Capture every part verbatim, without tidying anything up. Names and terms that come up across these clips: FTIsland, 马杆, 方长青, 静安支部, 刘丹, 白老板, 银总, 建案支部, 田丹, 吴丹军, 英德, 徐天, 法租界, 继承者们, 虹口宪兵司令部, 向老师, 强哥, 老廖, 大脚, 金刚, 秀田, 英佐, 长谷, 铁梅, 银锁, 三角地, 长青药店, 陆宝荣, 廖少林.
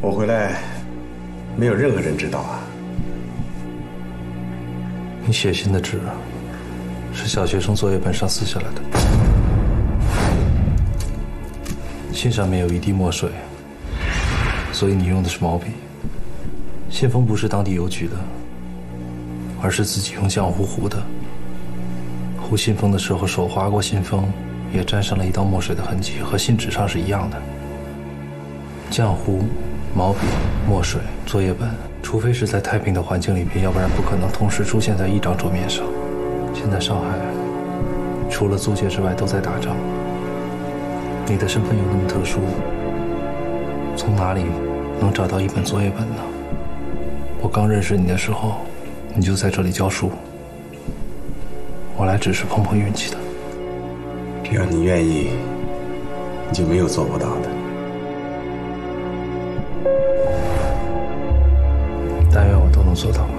我回来，没有任何人知道啊。你写信的纸，是小学生作业本上撕下来的，信上面有一滴墨水，所以你用的是毛笔。信封不是当地邮局的，而是自己用浆糊糊的。糊信封的时候，手划过信封，也沾上了一道墨水的痕迹，和信纸上是一样的。 浆糊、毛笔、墨水、作业本，除非是在太平的环境里边，要不然不可能同时出现在一张桌面上。现在上海除了租界之外都在打仗，你的身份又那么特殊，从哪里能找到一本作业本呢？我刚认识你的时候，你就在这里教书，我来只是碰碰运气的。只要你愿意，你就没有做不到的。 但愿我都能做到吧。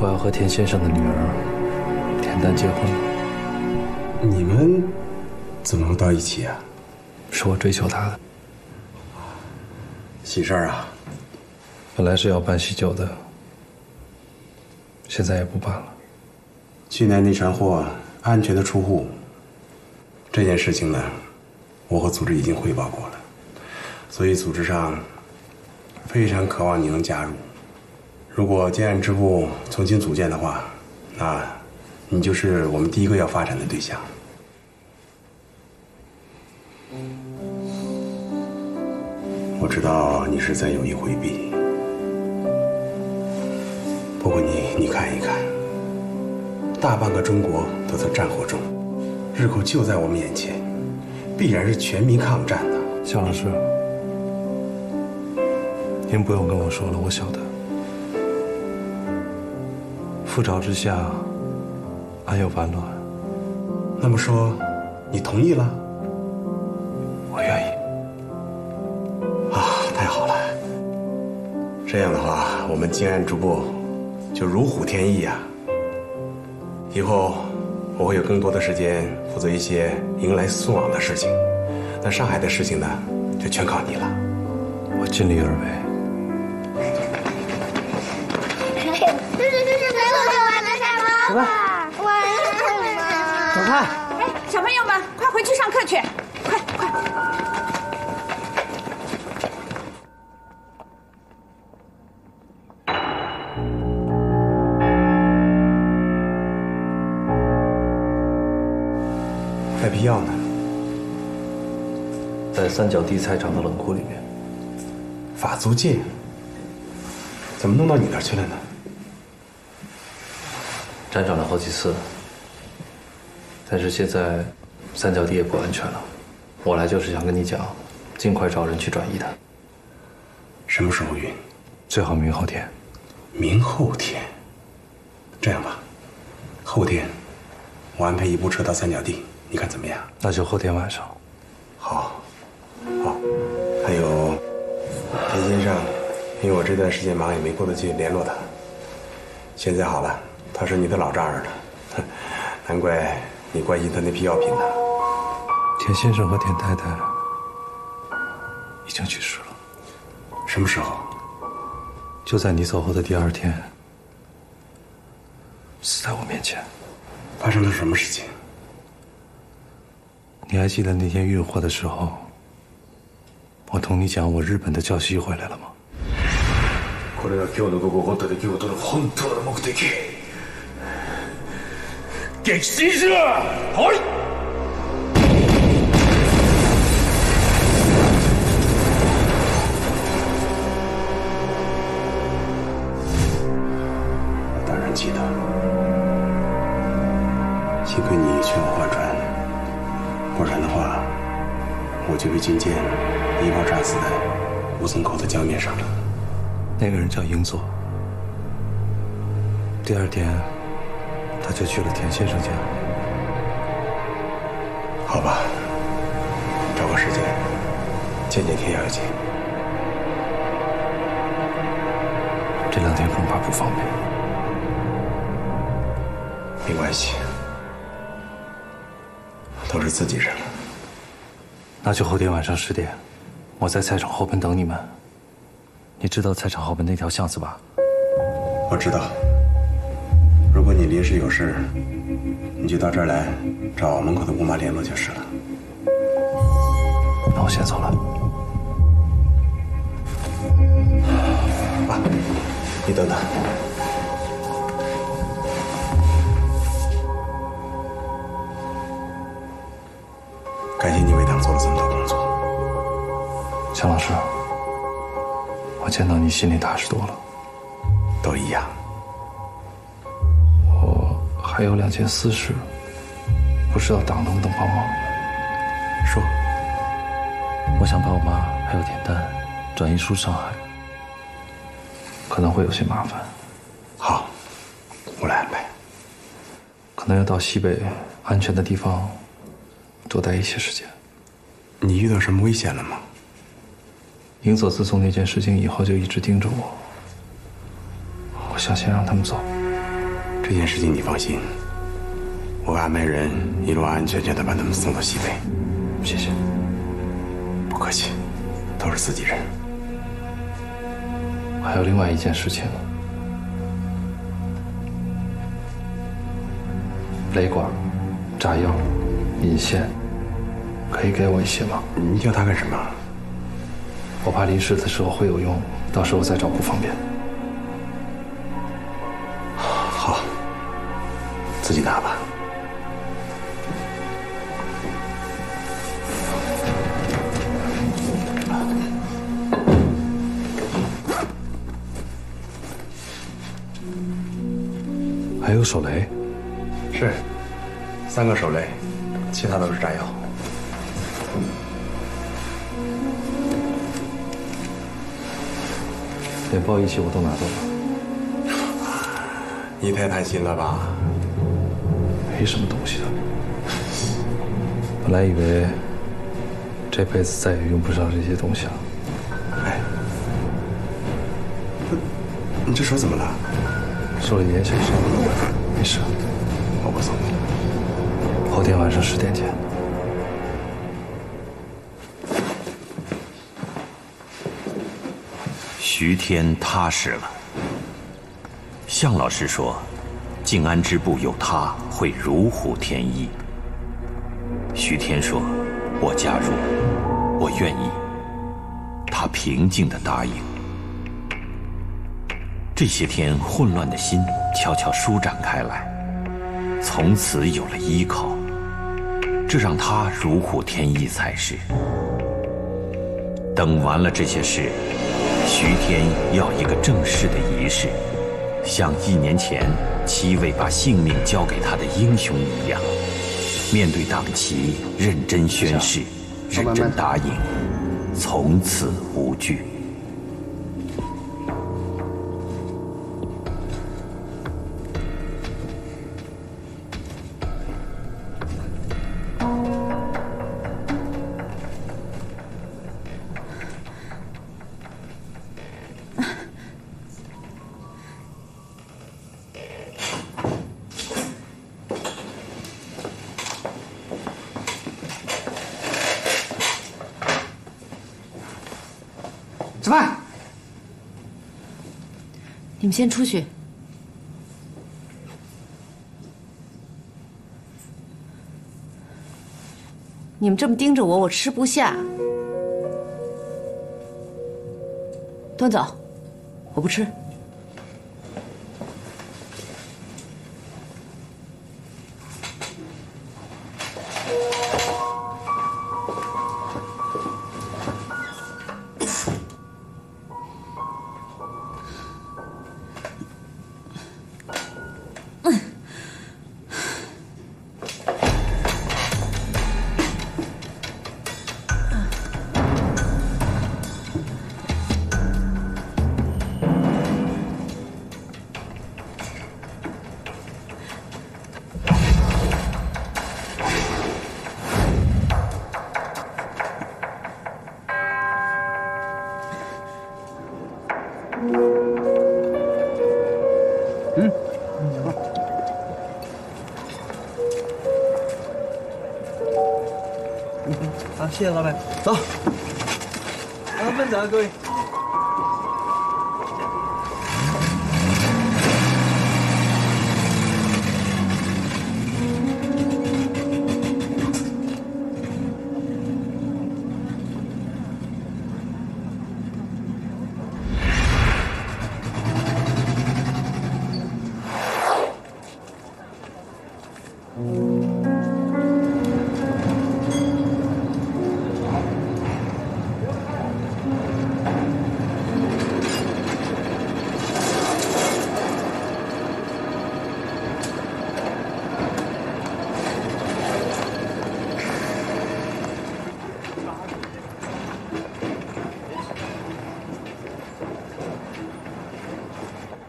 我要和田先生的女儿田丹结婚了。你们怎么能到一起啊？是我追求她的。喜事儿啊！本来是要办喜酒的，现在也不办了。去年那船货安全的出户，这件事情呢，我和组织已经汇报过了。 所以组织上非常渴望你能加入。如果建案支部重新组建的话，那你就是我们第一个要发展的对象。我知道你是在有意回避，不过你你看一看，大半个中国都在战火中，日寇就在我们眼前，必然是全民抗战的。向老师。 您不用跟我说了，我晓得。覆巢之下，安有完卵？那么说，你同意了？我愿意。啊，太好了！这样的话，我们建案支部就如虎添翼啊。以后我会有更多的时间负责一些迎来送往的事情，那上海的事情呢，就全靠你了。我尽力而为。 走吧，我饿了。走开！哎，小朋友们，快回去上课去，快快！带皮药呢，在三角地菜场的冷库里面。法租界怎么弄到你那儿去了呢？ 辗转了好几次，但是现在三角地也不安全了。我来就是想跟你讲，尽快找人去转移它。什么时候运？最好明后天。明后天？这样吧，后天我安排一部车到三角地，你看怎么样？那就后天晚上。好，好。还有，田先生，因为我这段时间忙，也没顾得去联络他。现在好了。 他是你的老丈人了，难怪你关心他那批药品呢。田先生和田太太已经去世了。什么时候？就在你走后的第二天，死在我面前。发生了什么事情？你还记得那天运货的时候，我同你讲我日本的教习回来了吗？ これが今日の午後起こった出来事の本当の目的。撃沈しろ！はい。 那个人叫英佐。第二天，他就去了田先生家。好吧，找个时间见见田小姐。这两天恐怕不方便。没关系，都是自己人了。那就后天晚上十点，我在菜场后门等你们。你知道菜场后门那条巷子吧？我知道。如果你临时有事，你就到这儿来找我门口的姑妈联络就是了。那我先走了。爸，你等等。 感谢你为党做了这么多工作，江老师，我见到你心里踏实多了。都一样。我还有两件私事，不知道党能不能帮忙？说，我想把我妈还有田丹转移出上海，可能会有些麻烦。好，我来安排。可能要到西北安全的地方。 多待一些时间。你遇到什么危险了吗？英佐自从那件事情以后就一直盯着我。我想先让他们走。这件事情你放心，我会安排人一路安安全全的把他们送到西北。谢谢。不客气，都是自己人。还有另外一件事情，雷管、炸药、引线。 可以给我一些吗？你要它干什么？我怕临时的时候会有用，到时候再找不方便。好，自己拿吧。还有手雷？是，三个手雷，其他都是炸药。 连报一起我都拿到了，你太贪心了吧？没什么东西的。本来以为这辈子再也用不上这些东西了。哎，你这手怎么了？受了炎性伤，没事。我不送你。后天晚上十点见。 徐天踏实了。向老师说：“静安支部有他，会如虎添翼。”徐天说：“我加入，我愿意。”他平静地答应。这些天混乱的心悄悄舒展开来，从此有了依靠，这让他如虎添翼才是。等完了这些事。 徐天要一个正式的仪式，像一年前七位把性命交给他的英雄一样，面对党旗认真宣誓，认真答应，从此无惧。你们先出去。你们这么盯着我，我吃不下。端走，我不吃。嗯嗯，好，谢谢老板，走。好，慢走啊，各位。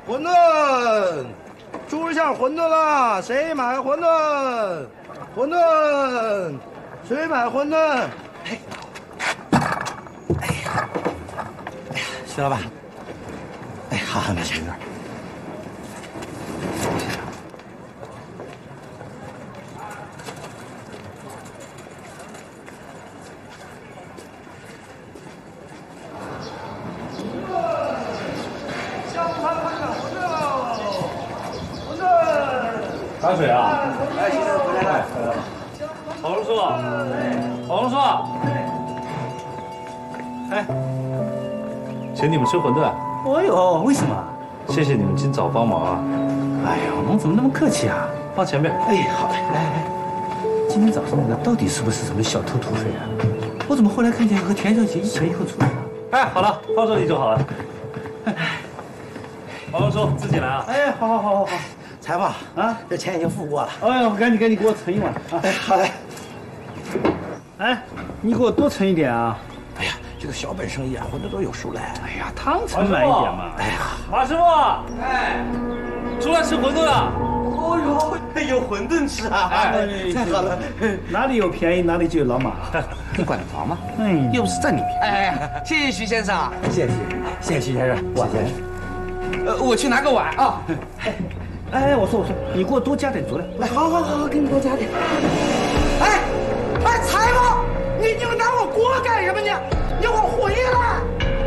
馄饨，猪肉馅馄饨啦！谁买馄饨？馄饨，谁买馄饨？哎，哎呀，哎呀，徐老板，哎，好好拿钱点。打水啊！哎，先生回来了。郝龙叔，郝龙叔，哎，请你们吃馄饨。哎呦，为什么？谢谢你们今早帮忙啊！哎呀，我们怎么那么客气啊？放前面。哎，好嘞。来来，今天早上那个到底是不是什么小偷土匪啊？我怎么后来看见和田小姐一前一后出来了？哎，好了，放这里就好了。郝龙叔，自己来啊！哎，好好好好好。 来吧，啊，这钱已经付过了。哎呦，赶紧赶紧给我存一碗啊！哎，好嘞。哎，你给我多存一点啊！哎呀，这个小本生意啊，混得都有数来。哎呀，汤盛满一点嘛。哎呀，马师傅，哎，出来吃馄饨了。哦呦，有馄饨吃啊！哎，太好了，哪里有便宜哪里就有老马。你管得着吗？嗯，又不是占你便宜。哎，谢谢徐先生啊！谢谢，谢谢徐先生，我先生。呃，我去拿个碗啊。 哎，我说我说，你给我多加点佐料。来，好好好好，给你多加点。哎，哎，裁缝，你你们拿我锅干什么呢？你给我回来，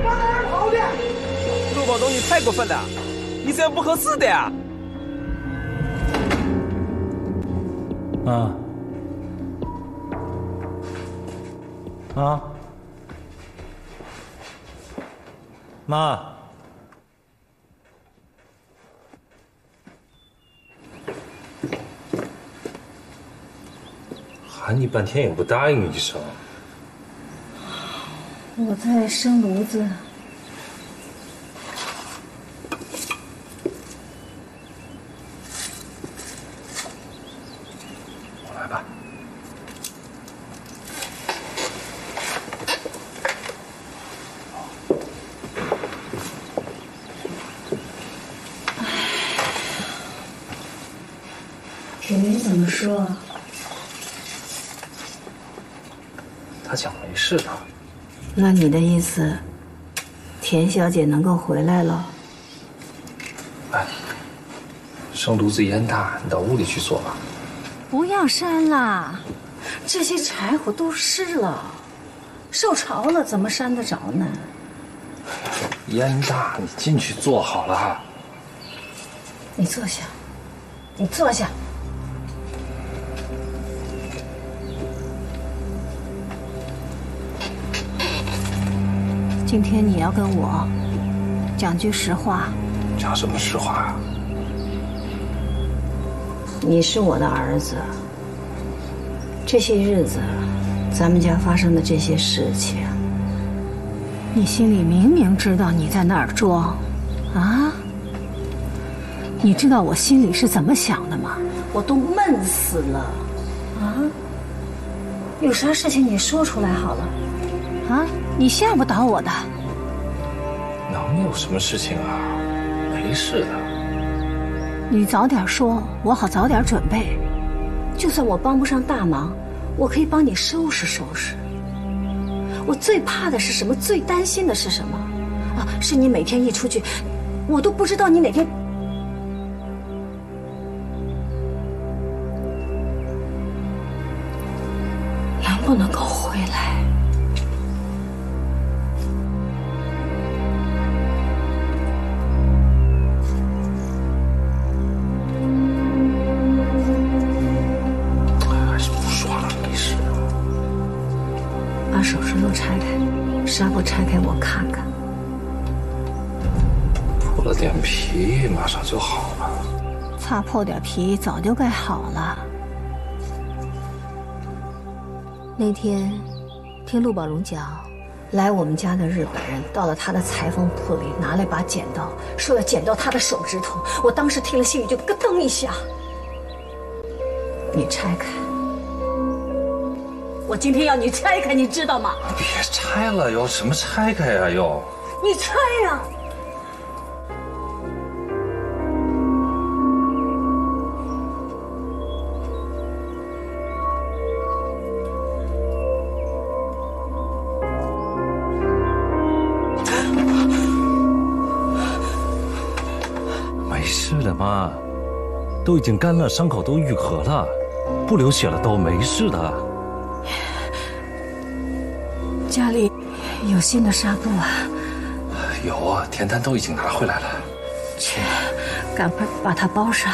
往哪儿跑去？陆宝东，你太过分了，你这样不合适的呀。啊啊，妈。 喊你半天也不答应一声。我在生炉子。我来吧。铁梅怎么说啊？ 他讲没事的。那你的意思，田小姐能够回来了？哎，生炉子烟大，你到屋里去做吧。不要扇啦，这些柴火都湿了，受潮了怎么扇得着呢？烟大，你进去坐好了。你坐下，你坐下。 今天你要跟我讲句实话。讲什么实话啊？你是我的儿子。这些日子，咱们家发生的这些事情，你心里明明知道你在那儿装，啊？你知道我心里是怎么想的吗？我都闷死了，啊？有啥事情你说出来好了。 啊！你吓不倒我的。能有什么事情啊？没事的。你早点说，我好早点准备。就算我帮不上大忙，我可以帮你收拾收拾。我最怕的是什么？最担心的是什么？啊，是你每天一出去，我都不知道你哪天。难不不能够回来。还是不刷了，没事。把手指头拆开，纱布拆开，我看看。破了点皮，马上就好了。擦破点皮，早就该好了。 那天，听陆宝荣讲，来我们家的日本人到了他的裁缝铺里，拿了一把剪刀，说要剪掉他的手指头。我当时听了心里就咯噔一下。你拆开，我今天要你拆开，你知道吗？别拆了哟，什么拆开呀又？你拆呀！ 妈，都已经干了，伤口都愈合了，不流血了，都没事的。家里有新的纱布啊？有啊，田丹都已经拿回来了。去，赶快把它包上。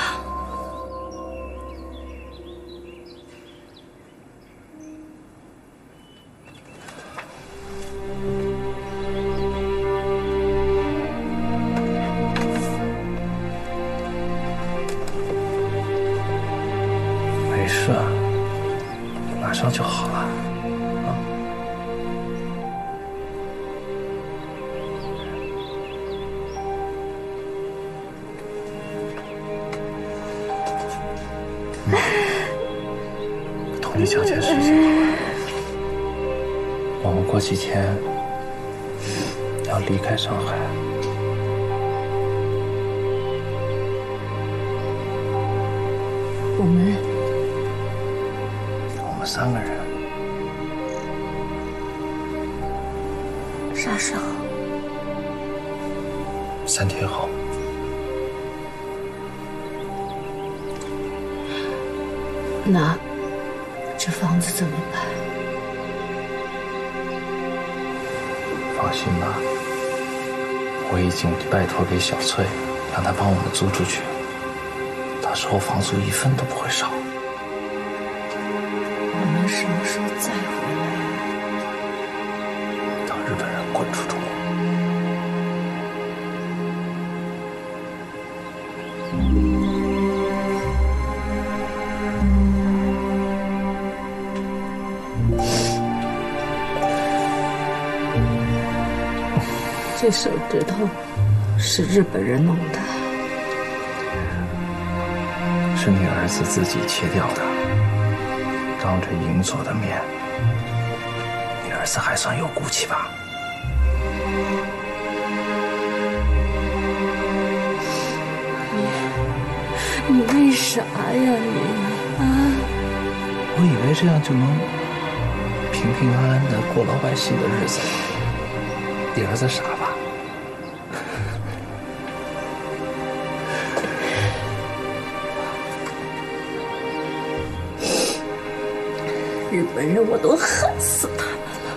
小翠，让她帮我们租出去，到时候房租一分都不会少。我们什么时候再回来呀？让日本人滚出中国。这手指头。 是日本人弄的，是你儿子自己切掉的。当着银锁的面，你儿子还算有骨气吧？你你为啥呀你啊？我以为这样就能平平安安的过老百姓的日子。你儿子傻吧？ 日本人，我都恨死他们了！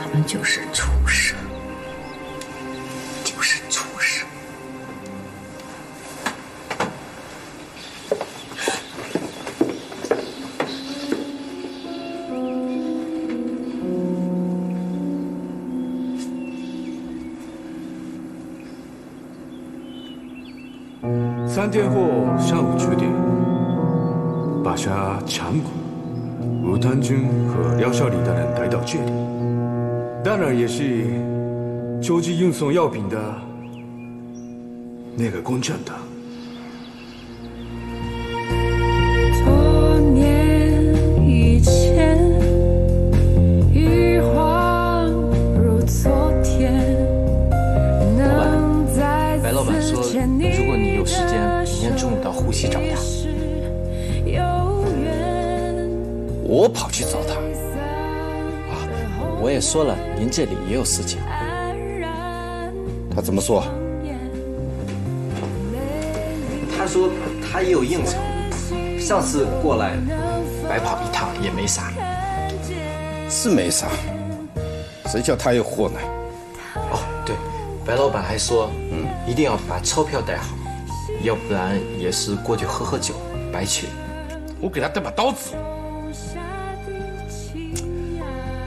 他们就是畜生，就是畜生。三天后上午九点。 巴沙强谷，吴丹军和廖少礼等人来到这里，当然也是救济运送药品的那个工厂的。 我跑去找他，啊，我也说了，您这里也有事情。他怎么说？他说他也有应酬，上次过来白跑一趟也没啥。是没啥，谁叫他有货呢？哦，对，白老板还说，嗯，一定要把钞票带好，要不然也是过去喝喝酒，白去。我给他带把刀子。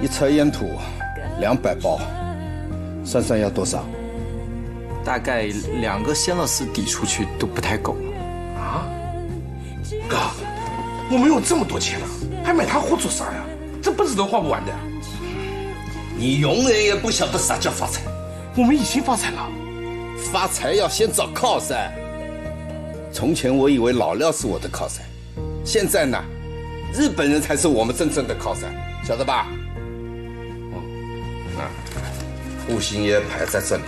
一车烟土，两百包，算算要多少？大概两个仙乐丝抵出去都不太够。啊？哥，我没有这么多钱了，还买他货做啥呀？这辈子都花不完的。你永远也不晓得啥叫发财。我们已经发财了。发财要先找靠山。从前我以为老廖是我的靠山，现在呢，日本人才是我们真正的靠山，晓得吧？嗯，啊，步行也排在这里。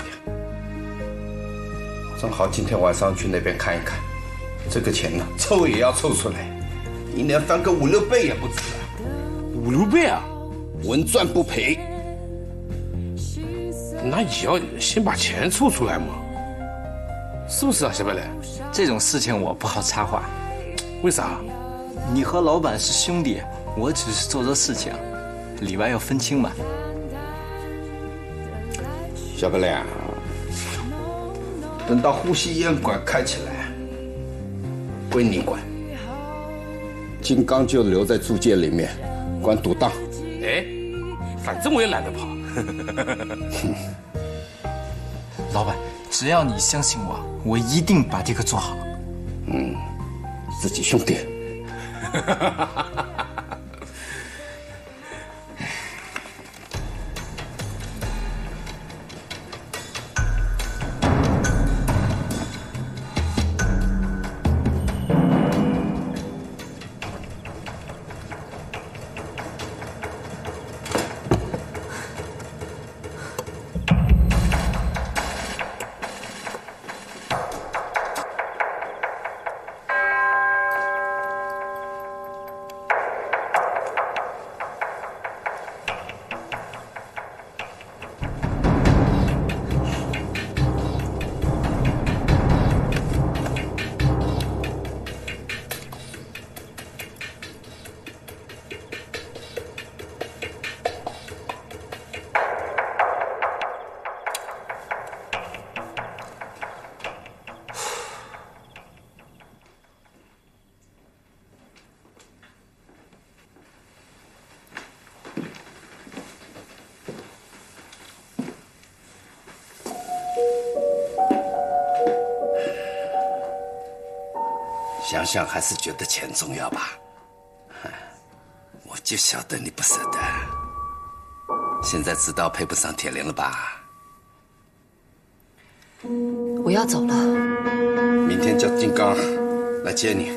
正好今天晚上去那边看一看。这个钱呢，凑也要凑出来，一年翻个五六倍也不止啊。五六倍啊，稳赚不赔。那也要先把钱凑出来嘛，是不是啊，小白脸？这种事情我不好插话。为啥？你和老板是兄弟，我只是做做事情，里外要分清嘛。小白脸，等到呼吸烟馆开起来，归你管。金刚就留在租界里面，管赌档。哎，反正我也懒得跑。老板，只要你相信我，我一定把这个做好。嗯，自己兄弟。想想还是觉得钱重要吧，我就晓得你不舍得。现在知道配不上铁林了吧？我要走了。明天叫金刚来接你。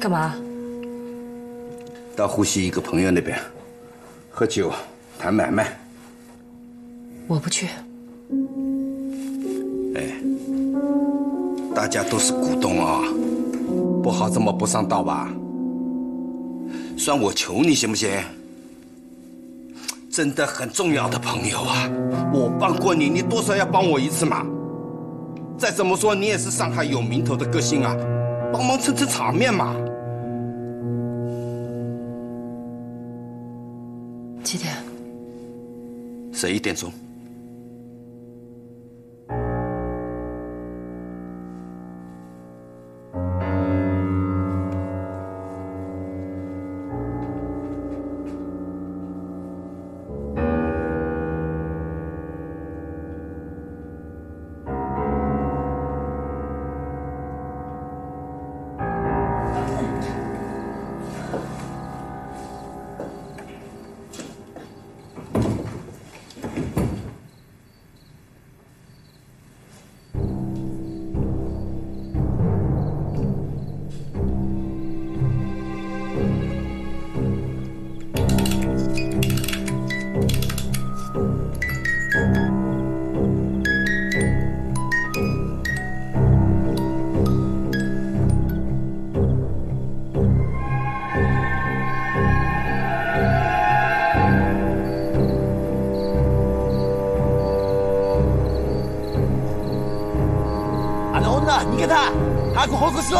干嘛？到沪西一个朋友那边喝酒谈买卖。我不去。哎，大家都是股东啊。不好这么不上道吧？算我求你行不行？真的很重要的朋友啊，我帮过你，你多少要帮我一次嘛。再怎么说你也是上海有名头的歌星啊，帮忙撑撑场面嘛。几点？十一点钟。你给他，他给我喝口水。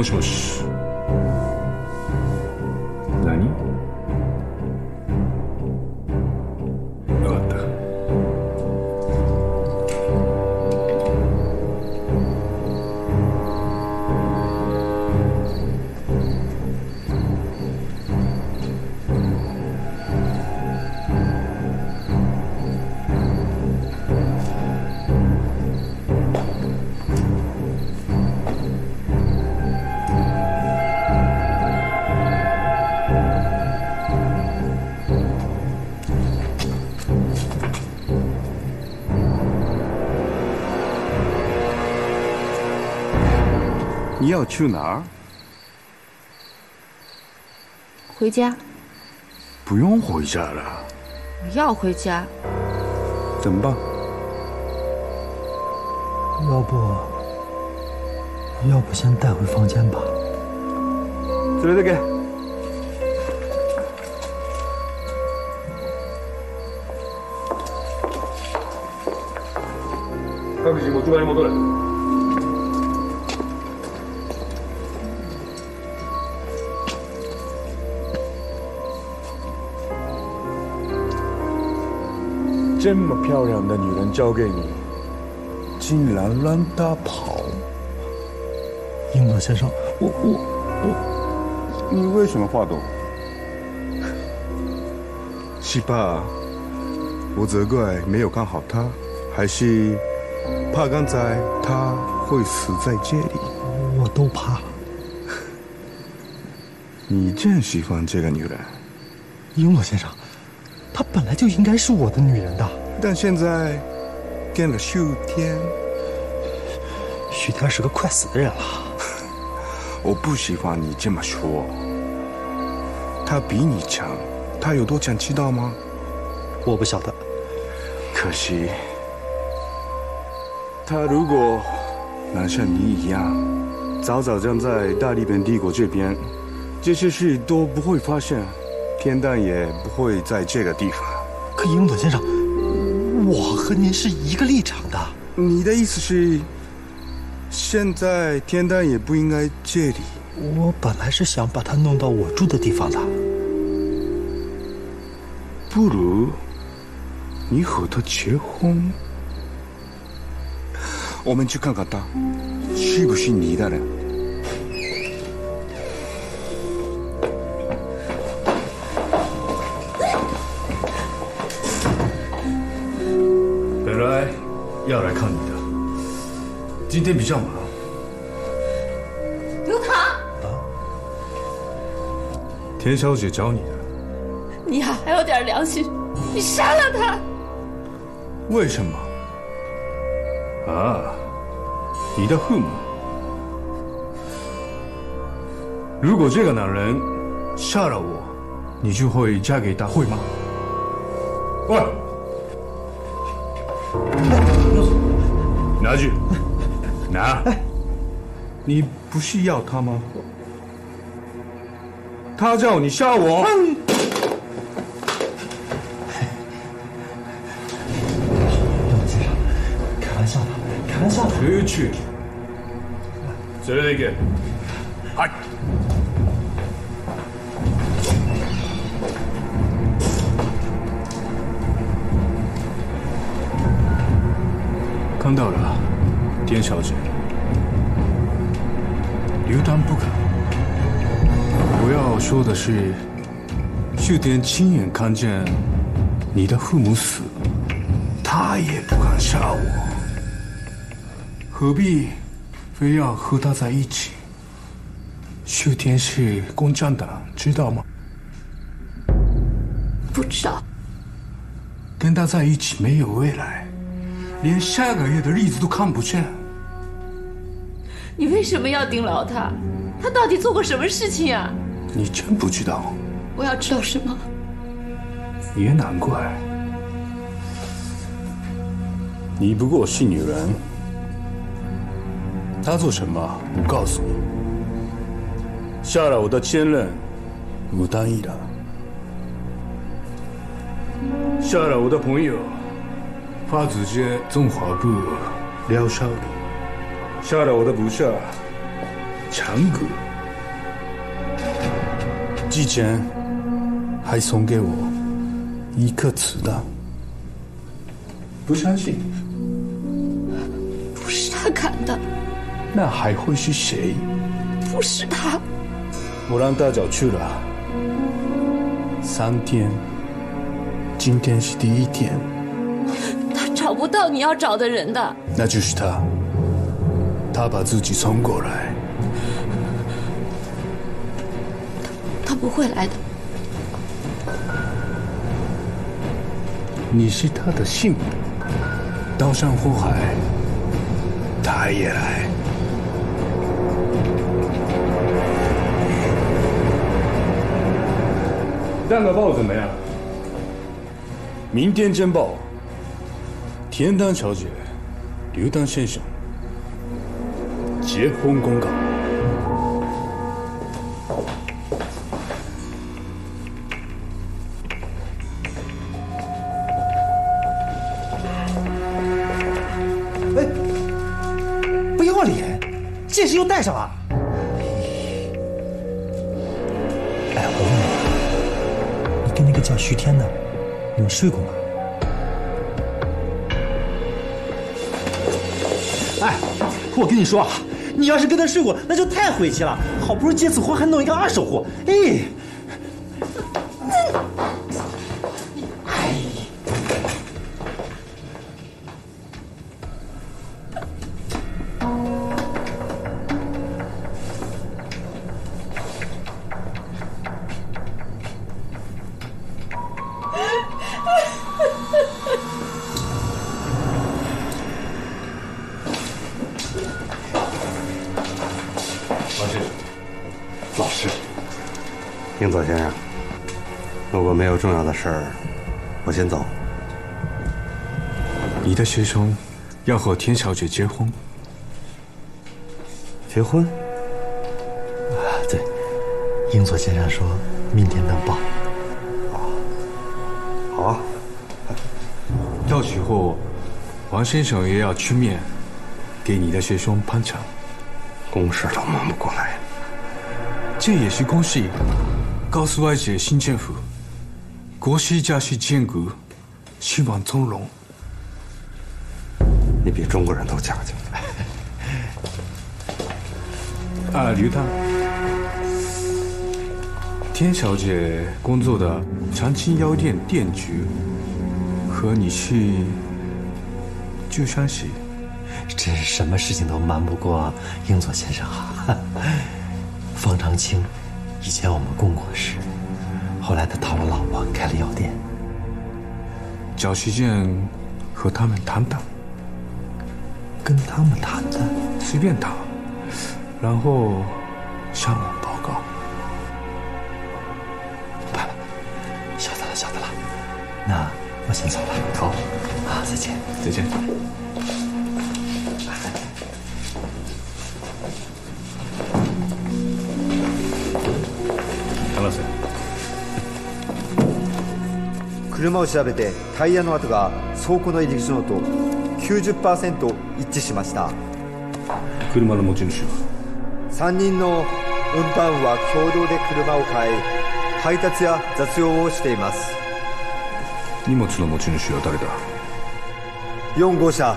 もしもし。何？分かった。你要去哪儿？回家。不用回家了。我要回家。怎么办？要不，要不先带回房间吧。这边再给。各自持ち場に戻れ。 这么漂亮的女人交给你，竟然让她跑！英德先生，我我我，你为什么话多？是怕我责怪没有看好她，还是怕刚才她会死在这里？我都怕。你真喜欢这个女人，英德先生。 她本来就应该是我的女人的，但现在跟了许天，许天是个快死的人了。我不喜欢你这么说。他比你强，他有多强知道吗？我不晓得。可惜，他如果能像你一样，早早站在大日本帝国这边，这些事都不会发生。 天蛋也不会在这个地方。可英德先生，我和您是一个立场的。你的意思是，现在天蛋也不应该这里？我本来是想把它弄到我住的地方的。不如，你和他结婚。我们去看看他，是不是你的人。 要来看你的，今天比较忙。刘唐，啊，田小姐找你的。你呀，还有点良心，你杀了她。为什么？啊，你的父母。如果这个男人杀了我，你就会嫁给他，会吗？喂。 拿去，拿！你不是要他吗？他叫你杀我！开玩笑的，开玩笑的。出去！这里给。嗨。 看到了，田小姐，刘丹不敢。我要说的是，秀田亲眼看见你的父母死，他也不敢杀我，何必非要和他在一起？秀田是共产党，知道吗？不知道。跟他在一起没有未来。 连下个月的日子都看不见。你为什么要盯牢他？他到底做过什么事情呀？你真不知道。我要知道什么？也难怪，你不过是女人。他做什么？我告诉你。杀了我的前任，我答应了。杀了我的朋友。 花子街中华部廖少林杀了我的部下强哥，之前还送给我一颗子弹，不相信？不是他砍的，那还会是谁？不是他。我让大脚去了三天，今天是第一天。他找不到你要找的人的，那就是他。 他把自己送过来，他他不会来的。你是他的信，刀山火海，他也来。蛋糕报怎么样？明天见报。田丹小姐，刘丹先生。 结婚公告。哎，不要脸，戒指又戴上了。哎，我问你，你跟那个叫徐天的，你们睡过吗？哎，我跟你说啊。 你要是跟他睡过，那就太晦气了。好不容易结次婚，还弄一个二手货，哎。哎，英佐先生，如果没有重要的事儿，我先走。你的学生要和田小姐结婚？结婚？啊，对，英佐先生说明天能报。哦，好啊。到时候，王先生也要出面给你的学生捧场。公事都忙不过来，这也是公事。 告诉外界，新政府国际家是建国，希望从容。你比中国人都讲究。啊，刘丹，田小姐工作的长青药店店局和你去旧山市，真是什么事情都瞒不过英佐先生啊！方长青。 以前我们共过事，后来他讨了老婆，开了药店。找时间和他们谈谈，跟他们谈谈，随便谈，然后向我报告。爸爸，晓得了，晓得了。那我先走了。好，啊，再见，再见。啊 車を調べてタイヤの跡が倉庫の入り口のと きゅうじゅっパーセント 一致しました。車の持ち主はさんにんの運搬は共同で車を買い配達や雑用をしています。荷物の持ち主は誰だ？よんごうしゃ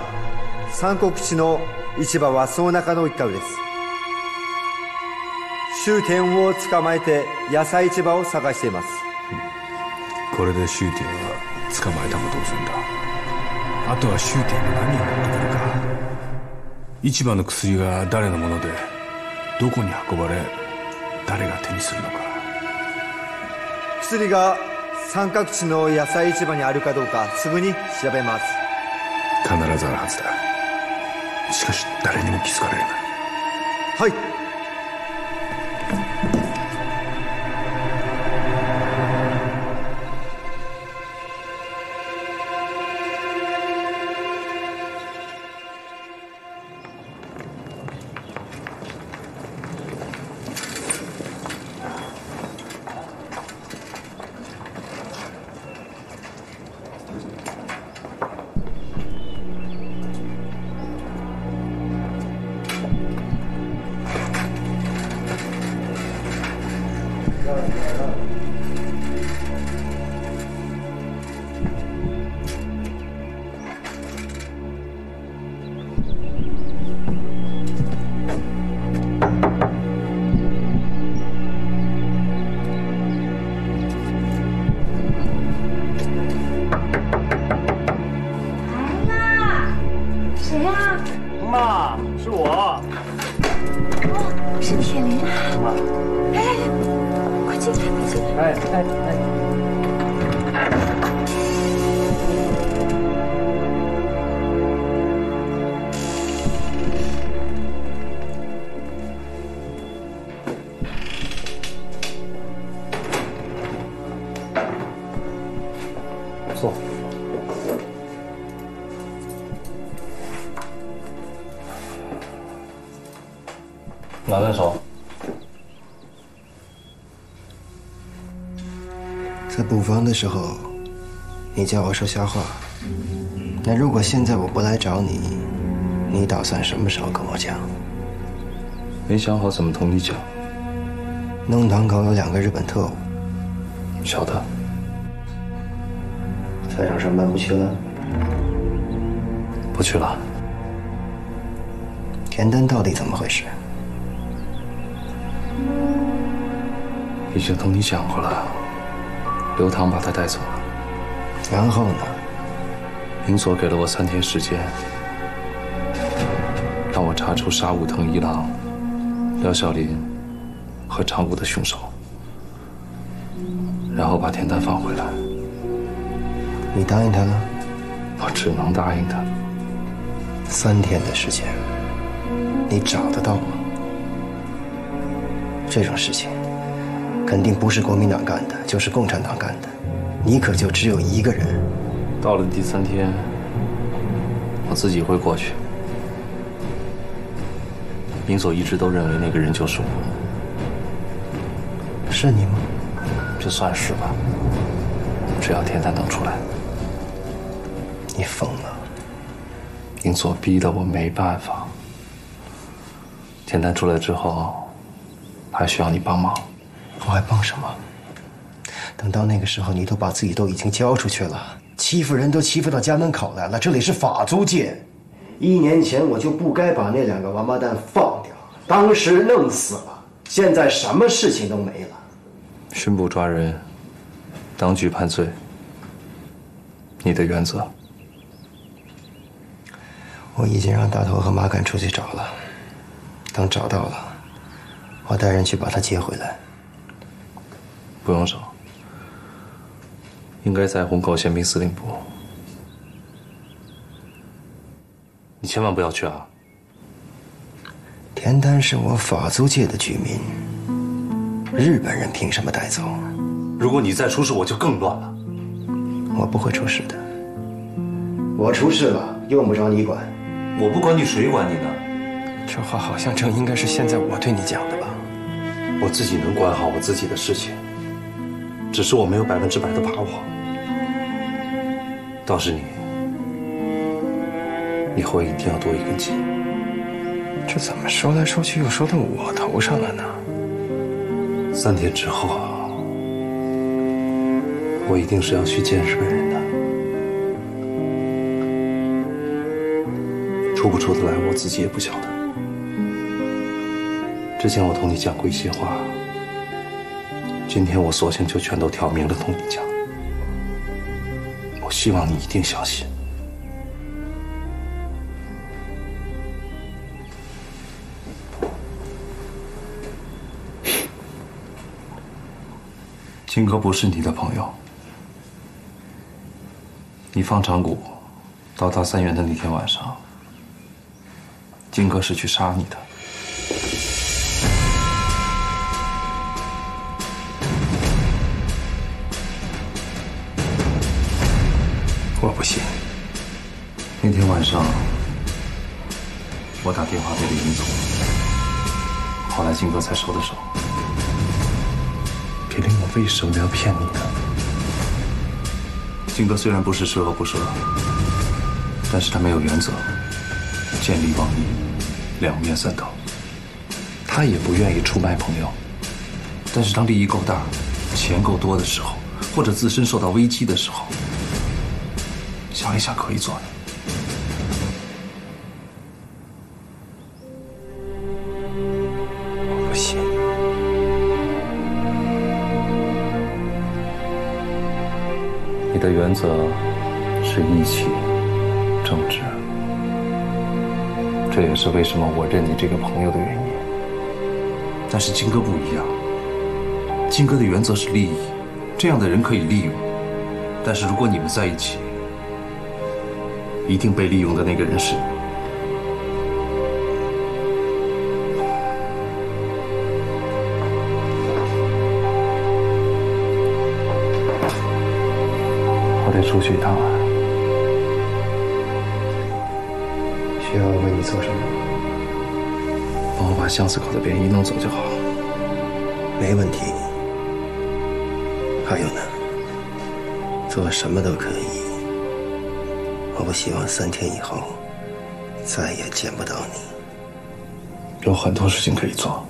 三国市の市場はその中の一角です。終点を捕まえて野菜市場を探しています。 これで終点は捕まえたも同然だ。あとは終点が何を持ってくるか。市場の薬が誰のものでどこに運ばれ誰が手にするのか。薬が三角地の野菜市場にあるかどうかすぐに調べます。必ずあるはずだ。しかし誰にも気づかれる。はい。哪段手？在补房的时候，你叫我说瞎话。那如果现在我不来找你，你打算什么时候跟我讲？没想好怎么同你讲。弄堂口有两个日本特务，晓得。三上山班不去了？不去了。田丹到底怎么回事？ 已经同你讲过了，刘唐把他带走了。然后呢？明佐给了我三天时间，让我查出杀武藤一郎、廖小林和长谷的凶手，然后把田丹放回来。你答应他了？我只能答应他。三天的时间，你找得到吗？这种事情。 肯定不是国民党干的，就是共产党干的。你可就只有一个人。到了第三天，我自己会过去。明佐一直都认为那个人就是我。是你吗？就算是吧。只要田丹能出来。你疯了！明佐逼得我没办法。田丹出来之后，还需要你帮忙。 我还帮什么？等到那个时候，你都把自己都已经交出去了，欺负人都欺负到家门口来了。这里是法租界，一年前我就不该把那两个王八蛋放掉，当时弄死了。现在什么事情都没了。巡捕抓人，当局判罪，你的原则？我已经让大头和马杆出去找了，等找到了，我带人去把他接回来。 不用找，应该在虹口宪兵司令部。你千万不要去啊！田丹是我法租界的居民，日本人凭什么带走？如果你再出事，我就更乱了。我不会出事的。我出事了，用不着你管。我不管你，谁管你呢？这话好像正应该是现在我对你讲的吧？我自己能管好我自己的事情。 只是我没有百分之百的把握，倒是你，以后一定要多一根筋。这怎么说来说去又说到我头上了呢？三天之后，我一定是要去见日本人的，出不出得来我自己也不晓得。之前我同你讲过一些话。 今天我索性就全都挑明了同你讲，我希望你一定相信。金哥不是你的朋友，你放长谷到大三元的那天晚上，金哥是去杀你的。 我不信。那天晚上，我打电话给了银总，后来金哥才收的手。别令我为什么要骗你呢？金哥虽然不是十恶不赦，但是他没有原则，见利忘义，两面三刀。他也不愿意出卖朋友，但是当利益够大，钱够多的时候，或者自身受到危机的时候，想一想可以做的。 你的原则是义气、正直，这也是为什么我认你这个朋友的原因。但是金哥不一样，金哥的原则是利益，这样的人可以利用，但是如果你们在一起，一定被利用的那个人是你。 得出去一趟啊！需要为你做什么？帮我把巷子口的便衣弄走就好。没问题。还有呢，做什么都可以。我不希望三天以后再也见不到你。有很多事情可以做。